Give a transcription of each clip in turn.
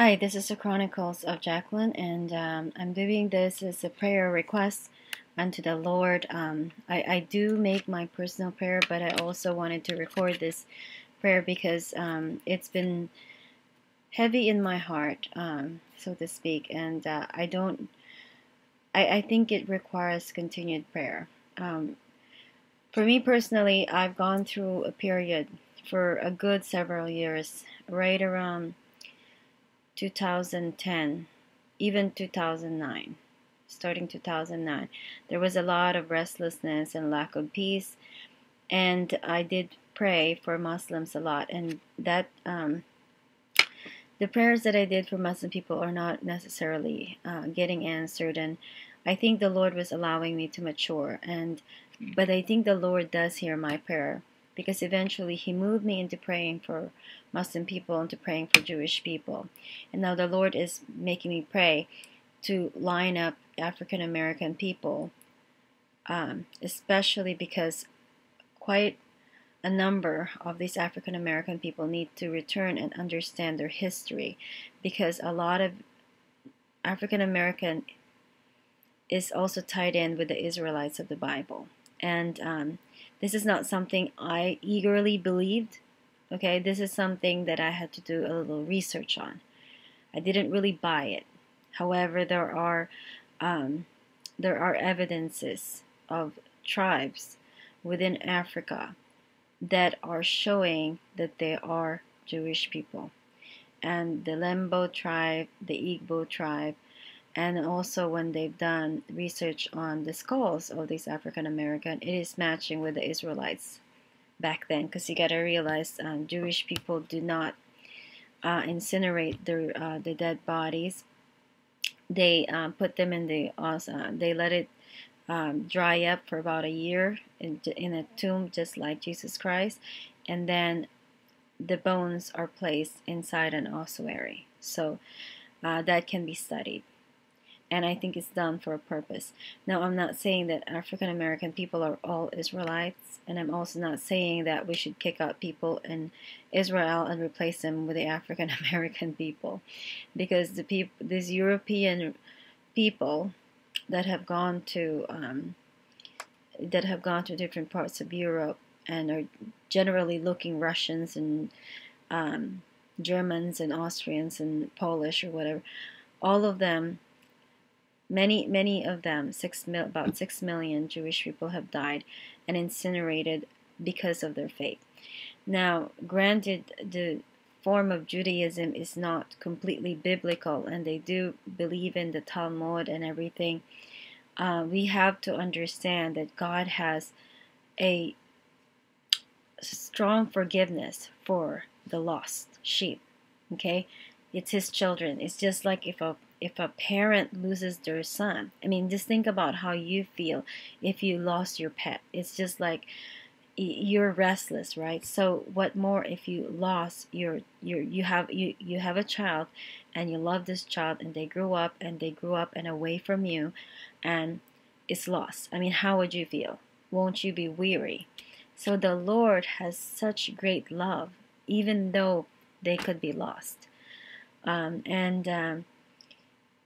Hi, this is the Chronicles of Jacqueline, and I'm doing this as a prayer request unto the Lord. I do make my personal prayer, but I also wanted to record this prayer because it's been heavy in my heart, so to speak, and I think it requires continued prayer. For me personally, I've gone through a period for a good several years, right around 2010, even 2009, starting 2009, there was a lot of restlessness and lack of peace, and I did pray for Muslims a lot, and that the prayers that I did for Muslim people are not necessarily getting answered, and I think the Lord was allowing me to mature, but I think the Lord does hear my prayer, because eventually He moved me into praying for Muslim people and to praying for Jewish people. And now the Lord is making me pray to line up African American people, especially because quite a number of these African American people need to return and understand their history, because a lot of African American is also tied in with the Israelites of the Bible. And this is not something I eagerly believed, okay? This is something that I had to do a little research on. I didn't really buy it. However, there are evidences of tribes within Africa that are showing that they are Jewish people. And the Lembo tribe, the Igbo tribe, and also when they've done research on the skulls of these African American, it is matching with the Israelites back then, because you got to realize Jewish people do not incinerate the dead bodies. They put them in the they let it dry up for about a year in a tomb, just like Jesus Christ, and then the bones are placed inside an ossuary. So that can be studied. And I think it's done for a purpose. Now, I'm not saying that African American people are all Israelites, and I'm also not saying that we should kick out people in Israel and replace them with the African American people, because these European people that have gone to different parts of Europe and are generally looking Russians and Germans and Austrians and Polish or whatever, all of them. Many of them, about 6 million Jewish people have died and incinerated because of their faith. Now, granted, the form of Judaism is not completely biblical, and they do believe in the Talmud and everything. We have to understand that God has a strong forgiveness for the lost sheep. Okay, it's His children. It's just like if a parent loses their son. I mean, just think about how you feel if you lost your pet. It's just like you're restless, right? So what more if you lost you have a child and you love this child and they grew up and away from you and it's lost. I mean, how would you feel? Won't you be weary? So the Lord has such great love, even though they could be lost.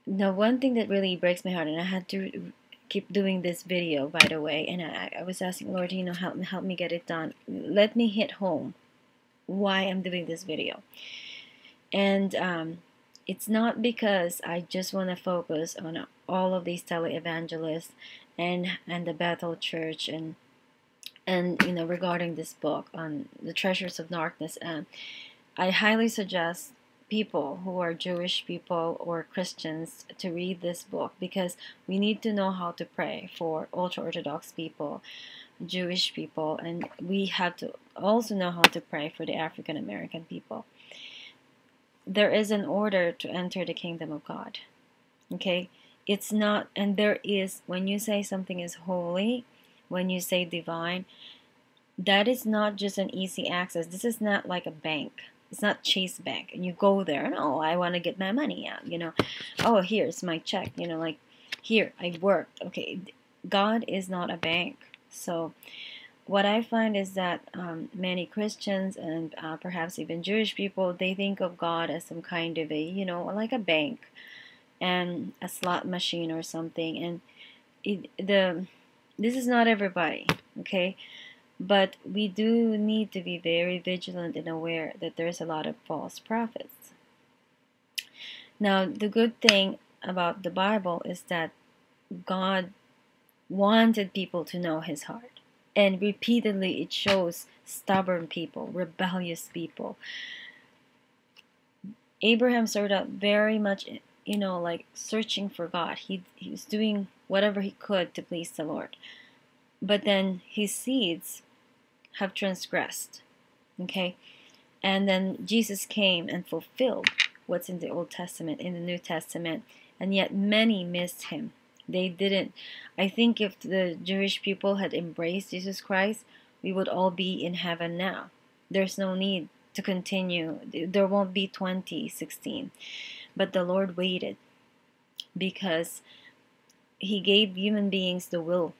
Now, one thing that really breaks my heart, and I had to keep doing this video, by the way, and I was asking, Lord, you know, help me get it done. Let me hit home why I'm doing this video. And it's not because I just want to focus on all of these televangelists and the Bethel Church and you know, regarding this book on the treasures of darkness. I highly suggest people who are Jewish people or Christians to read this book, because we need to know how to pray for ultra-Orthodox people, Jewish people, and we have to also know how to pray for the African American people. There is an order to enter the kingdom of God. Okay? It's not, and there is, when you say something is holy, when you say divine, that is not just an easy access. This is not like a bank. It's not Chase Bank, and you go there, and oh, I want to get my money out, you know. Oh, here's my check, you know, like, here, I worked. Okay, God is not a bank. So what I find is that many Christians and perhaps even Jewish people, they think of God as some kind of a, like a bank and a slot machine or something. And this is not everybody, okay? But we do need to be very vigilant and aware that there's a lot of false prophets. Now, the good thing about the Bible is that God wanted people to know his heart. And repeatedly it shows stubborn people, rebellious people. Abraham started out very much, like searching for God. He was doing whatever he could to please the Lord. But then his seeds have transgressed, okay? And then Jesus came and fulfilled what's in the Old Testament, in the New Testament. And yet many missed him. They didn't. I think if the Jewish people had embraced Jesus Christ, we would all be in heaven now. There's no need to continue. There won't be 2016. But the Lord waited because he gave human beings the will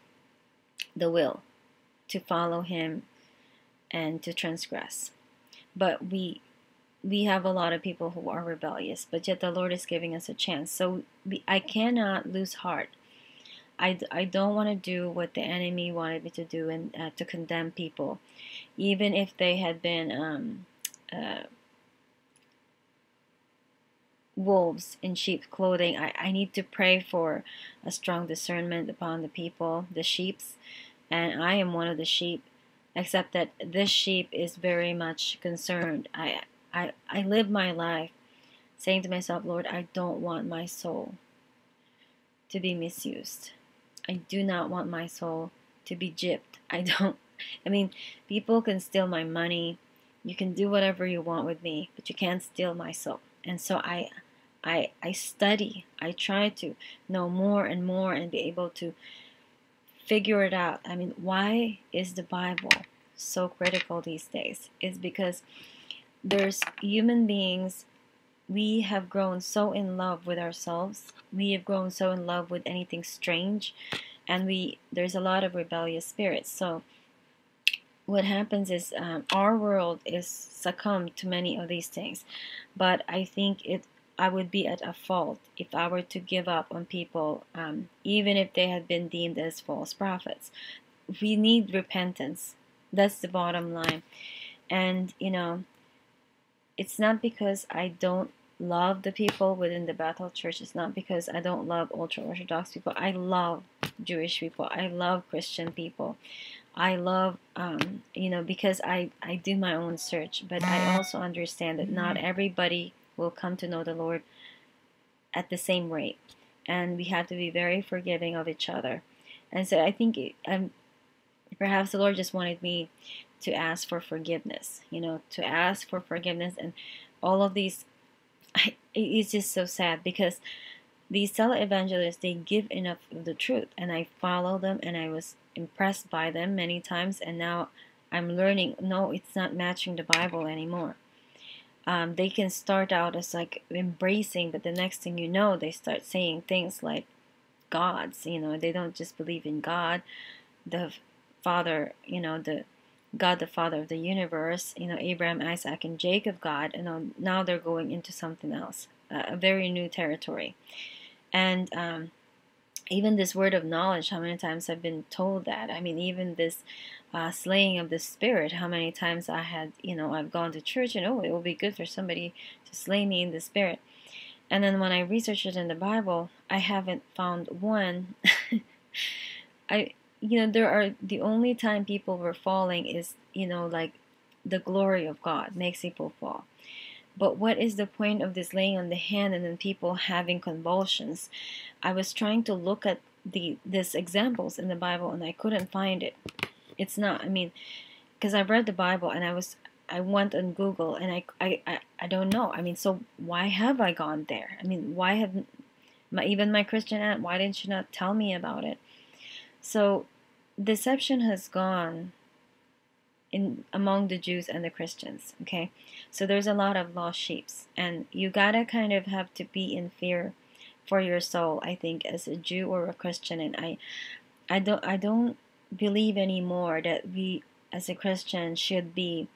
to follow him and to transgress. But we have a lot of people who are rebellious, but yet the Lord is giving us a chance. So I cannot lose heart. I don't want to do what the enemy wanted me to do and to condemn people, even if they had been wolves in sheep's clothing. I need to pray for a strong discernment upon the people, the sheeps, and I am one of the sheep, except that this sheep is very much concerned. I live my life saying to myself, Lord, I don't want my soul to be misused. I do not want my soul to be gypped. People can steal my money. You can do whatever you want with me, but you can't steal my soul. And so I study. I try to know more and more and be able to figure it out. Why is the Bible so critical these days? It's because there's human beings, we have grown so in love with ourselves, we have grown so in love with anything strange, and there's a lot of rebellious spirits. So what happens is our world is succumbed to many of these things, but I think I would be at a fault if I were to give up on people, even if they had been deemed as false prophets. We need repentance. That's the bottom line. And it's not because I don't love the people within the Bethel Church. It's not because I don't love ultra-Orthodox people. I love Jewish people. I love Christian people. I love, because I do my own search. But I also understand that not everybody will come to know the Lord at the same rate. And we have to be very forgiving of each other. And so I think perhaps the Lord just wanted me to ask for forgiveness, to ask for forgiveness. And all of these, it's just so sad because these televangelists, they give enough of the truth, and I follow them and I was impressed by them many times, and now I'm learning, no, it's not matching the Bible anymore. They can start out as like embracing, but the next thing you know, they start saying things like gods, they don't just believe in God, the Father, God the Father of the universe, Abraham, Isaac, and Jacob God, and now they're going into something else, a very new territory. And even this word of knowledge, how many times I've been told that. Even this slaying of the Spirit, how many times I had, I've gone to church, and it will be good for somebody to slay me in the Spirit. And then when I researched it in the Bible, I haven't found one. The only time people were falling is, like the glory of God makes people fall. But what is the point of this laying on the hand and then people having convulsions? I was trying to look at these examples in the Bible and I couldn't find it. It's not, because I've read the Bible and I went on Google and I don't know. So why have I gone there? Why have even my Christian aunt, why didn't she not tell me about it? So deception has gone in among the Jews and the Christians, okay? So there's a lot of lost sheep, and you gotta kind of have to be in fear for your soul, I think, as a Jew or a Christian. And I don't believe anymore that we as a Christian should be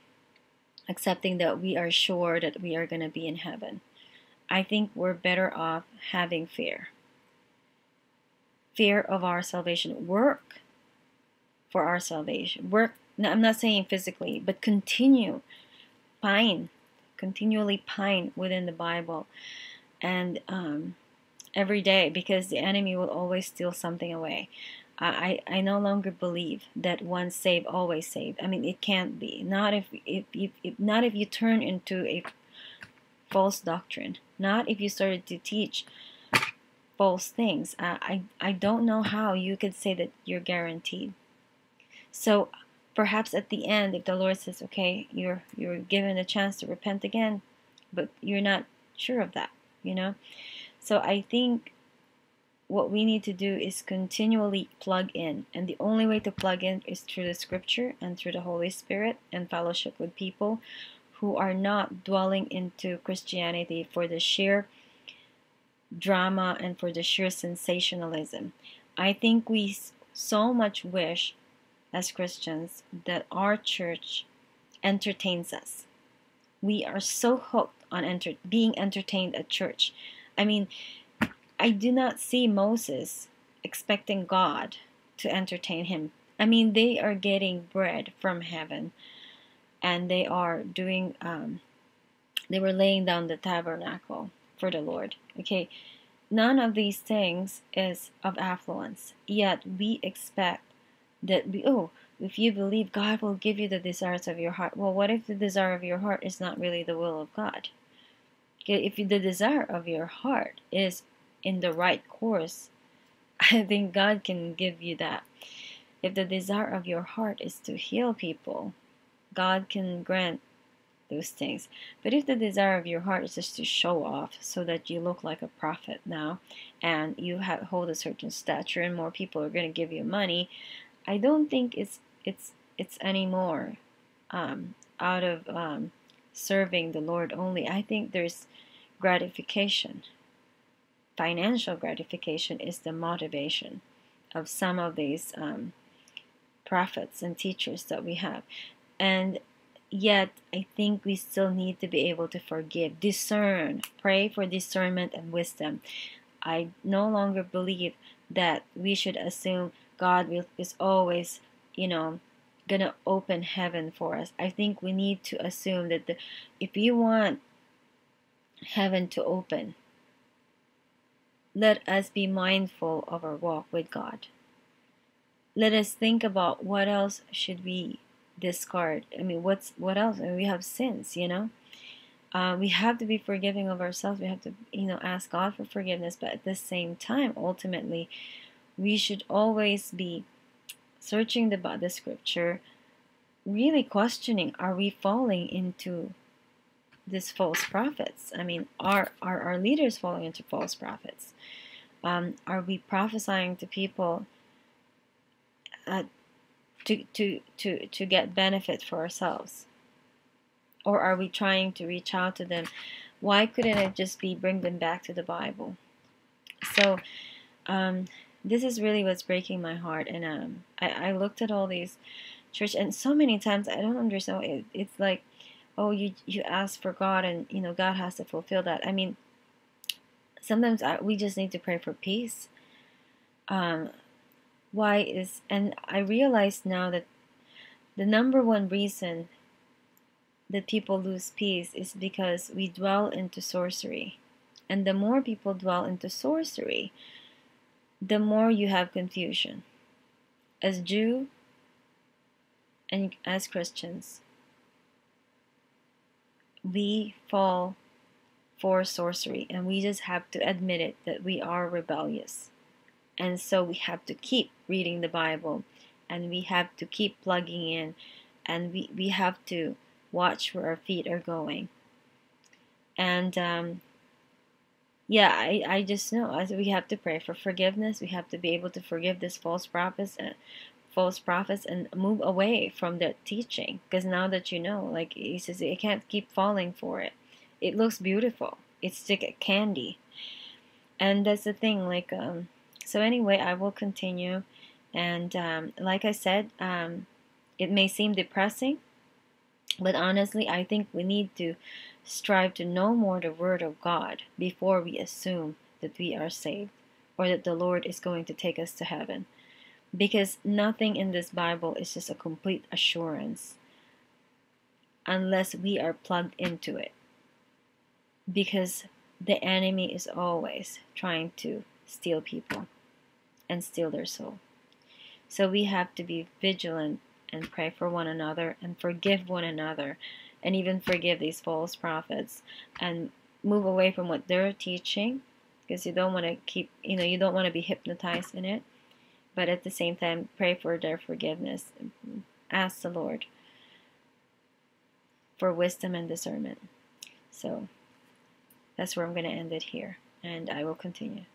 accepting that we are sure that we are going to be in heaven. I think we're better off having fear. Fear of our salvation. Work for our salvation. Work, no, I'm not saying physically, but continually pine within the Bible and every day, because the enemy will always steal something away. I no longer believe that once saved, always saved. I mean, it can't be. Not if you turn into a false doctrine. Not if you started to teach false things. I don't know how you could say that you're guaranteed. So perhaps at the end, if the Lord says, okay, you're given a chance to repent again, but you're not sure of that, you know? So I think what we need to do is continually plug in. And the only way to plug in is through the Scripture and through the Holy Spirit and fellowship with people who are not dwelling into Christianity for the sheer drama and for the sheer sensationalism. I think we so much wish as Christians that our church entertains us. We are so hooked on being entertained at church. I mean, I do not see Moses expecting God to entertain him. I mean, they are getting bread from heaven, and they are doing, they were laying down the tabernacle for the Lord. Okay, none of these things is of affluence, yet we expect that if you believe, God will give you the desires of your heart. Well, what if the desire of your heart is not really the will of God? Okay, if the desire of your heart is in the right course, I think God can give you that. If the desire of your heart is to heal people, God can grant those things. But if the desire of your heart is just to show off so that you look like a prophet now and you hold a certain stature and more people are going to give you money, I don't think it's anymore out of serving the Lord only. I think there's gratification. Financial gratification is the motivation of some of these prophets and teachers that we have. And yet, I think we still need to be able to forgive, discern, pray for discernment and wisdom. I no longer believe that we should assume God is always, going to open heaven for us. I think we need to assume that if you want heaven to open, let us be mindful of our walk with God. Let us think about what else should we discard. I mean, what else? I mean, we have sins, we have to be forgiving of ourselves. We have to, ask God for forgiveness. But at the same time, ultimately, we should always be searching the Scripture, really questioning: are we falling into these false prophets? I mean, are our leaders falling into false prophets? Are we prophesying to people to get benefit for ourselves? Or are we trying to reach out to them? Why couldn't it just be bring them back to the Bible? So this is really what's breaking my heart. And I looked at all these church, and so many times I don't understand. It's like, oh, you ask for God, and God has to fulfill that. I mean, sometimes we just need to pray for peace. And I realize now that the number one reason that people lose peace is because we dwell into sorcery. And the more people dwell into sorcery, the more you have confusion. As Jew and as Christians, we fall for sorcery, and we just have to admit it, that we are rebellious. And so we have to keep reading the Bible, and we have to keep plugging in, and we have to watch where our feet are going. And I just know we have to pray for forgiveness. We have to be able to forgive these false prophets and move away from that teaching, because now that like he says, you can't keep falling for it. It looks beautiful. It's like candy. And that's the thing, so anyway, I will continue And like I said, it may seem depressing, but honestly, I think we need to strive to know more the Word of God before we assume that we are saved or that the Lord is going to take us to heaven. Because nothing in this Bible is just a complete assurance unless we are plugged into it. Because the enemy is always trying to steal people and steal their soul. So we have to be vigilant and pray for one another and forgive one another and even forgive these false prophets and move away from what they're teaching, because you don't want to keep, you don't want to be hypnotized in it. But at the same time, pray for their forgiveness. Ask the Lord for wisdom and discernment. So that's where I'm going to end it here, and I will continue.